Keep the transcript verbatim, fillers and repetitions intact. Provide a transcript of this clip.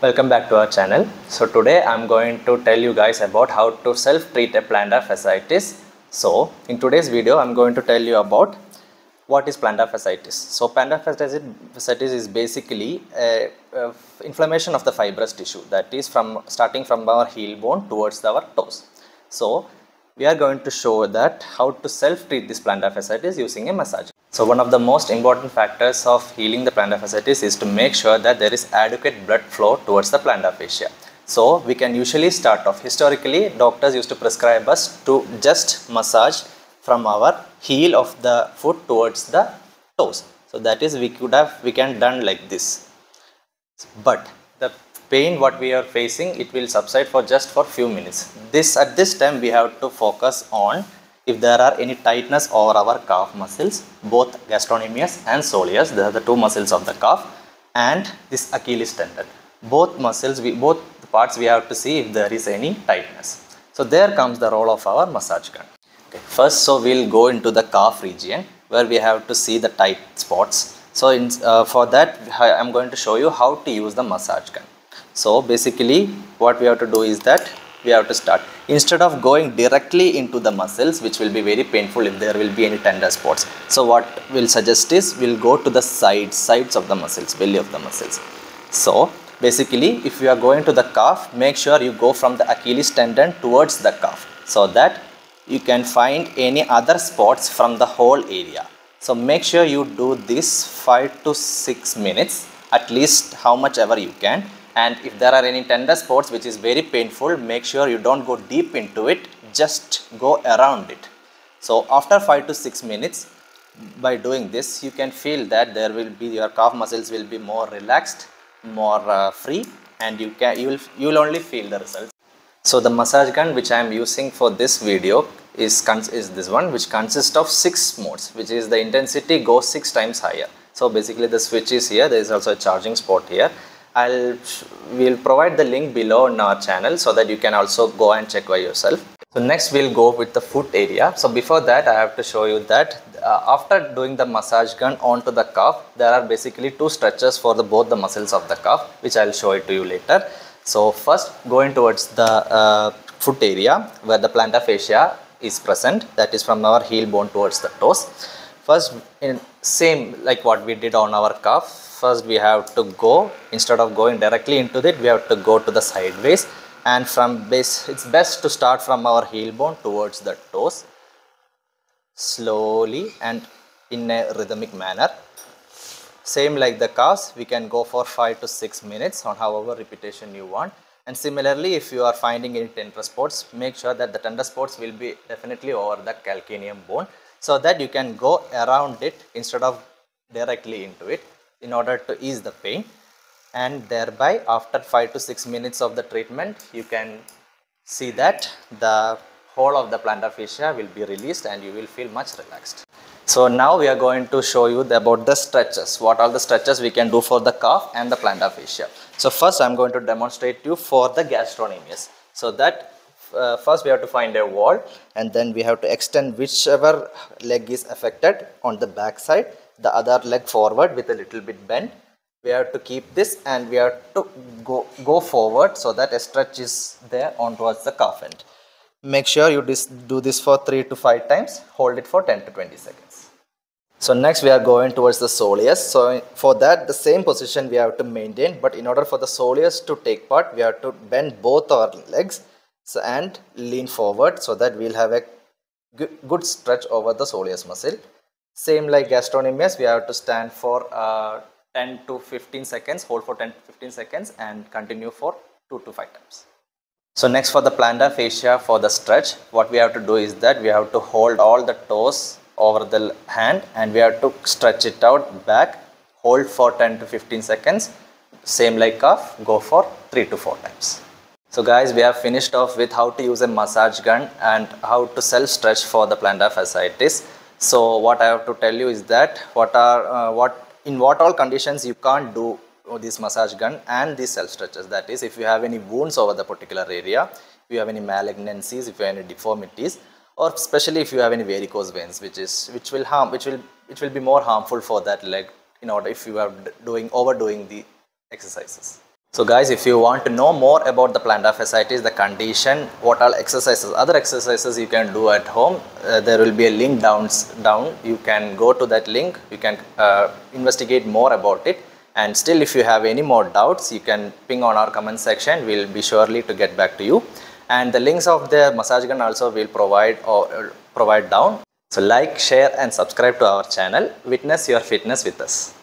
Welcome back to our channel. So today I'm going to tell you guys about how to self-treat a plantar fasciitis. So in today's video I'm going to tell you about what is plantar fasciitis. So plantar fasciitis is basically a, a inflammation of the fibrous tissue, that is from starting from our heel bone towards our toes. So we are going to show that how to self-treat this plantar fasciitis using a massage. So one of the most important factors of healing the plantar fasciitis is to make sure that there is adequate blood flow towards the plantar fascia. So we can usually start off. Historically, doctors used to prescribe us to just massage from our heel of the foot towards the toes. So that is we could have, we can done like this. But the pain what we are facing, it will subside for just for few minutes. This at this time we have to focus on if there are any tightness over our calf muscles, both gastrocnemius and soleus, they are the two muscles of the calf, and this Achilles tendon. Both muscles, we, both parts we have to see if there is any tightness. So there comes the role of our massage gun. Okay, first, so we will go into the calf region where we have to see the tight spots. So in, uh, for that, I am going to show you how to use the massage gun. So basically what we have to do is that we have to start. Instead of going directly into the muscles, which will be very painful if there will be any tender spots. So what we'll suggest is we'll go to the sides, sides of the muscles, belly of the muscles. So basically if you are going to the calf, make sure you go from the Achilles tendon towards the calf so that you can find any other spots from the whole area. So make sure you do this five to six minutes, at least how much ever you can. And if there are any tender spots which is very painful, make sure you don't go deep into it, just go around it. So after five to six minutes, by doing this, you can feel that there will be, your calf muscles will be more relaxed, more uh, free, and you can you will you will only feel the results. So the massage gun which I am using for this video is, is this one, which consists of six modes, which is the intensity goes six times higher. So basically the switch is here, there is also a charging spot here. I'll we'll provide the link below on our channel so that you can also go and check by yourself. So next we'll go with the foot area. So before that I have to show you that uh, after doing the massage gun onto the calf, there are basically two stretches for the both the muscles of the calf, which I'll show it to you later. So first going towards the uh, foot area where the plantar fascia is present, that is from our heel bone towards the toes. First, in same like what we did on our calf, first we have to go, instead of going directly into it, we have to go to the sideways, and from base, it's best to start from our heel bone towards the toes, slowly and in a rhythmic manner. Same like the calves, we can go for five to six minutes on however repetition you want. And similarly, if you are finding any tender spots, make sure that the tender spots will be definitely over the calcaneum bone, so that you can go around it instead of directly into it in order to ease the pain. And thereby after five to six minutes of the treatment, you can see that the whole of the plantar fascia will be released and you will feel much relaxed. So now we are going to show you the, about the stretches, what all the stretches we can do for the calf and the plantar fascia. So first I am going to demonstrate you for the gastrocnemius. So that Uh, first we have to find a wall, and then we have to extend whichever leg is affected on the back side, the other leg forward with a little bit bend. We have to keep this and we have to go, go forward so that a stretch is there on towards the calf end. Make sure you do this for three to five times, hold it for ten to twenty seconds. So next we are going towards the soleus. So for that the same position we have to maintain, but in order for the soleus to take part, we have to bend both our legs and lean forward so that we'll have a good stretch over the soleus muscle. Same like gastrocnemius, we have to stand for uh, ten to fifteen seconds, hold for ten to fifteen seconds and continue for two to five times. So next for the plantar fascia, for the stretch, what we have to do is that we have to hold all the toes over the hand and we have to stretch it out back, hold for ten to fifteen seconds, same like calf, go for three to four times. So guys, we have finished off with how to use a massage gun and how to self-stretch for the plantar fasciitis. So what I have to tell you is that what are uh, what in what all conditions you can't do this massage gun and these self-stretches. That is, if you have any wounds over the particular area, if you have any malignancies, if you have any deformities, or especially if you have any varicose veins, which is which will harm, which will it will be more harmful for that leg in order if you are doing overdoing the exercises. So guys, if you want to know more about the plantar fasciitis, the condition, what are exercises, other exercises you can do at home, uh, there will be a link down, down. You can go to that link, you can uh, investigate more about it. And still, if you have any more doubts, you can ping on our comment section. We'll be surely to get back to you. And the links of the massage gun also we'll provide or uh, provide down. So like, share and subscribe to our channel. Witness your fitness with us.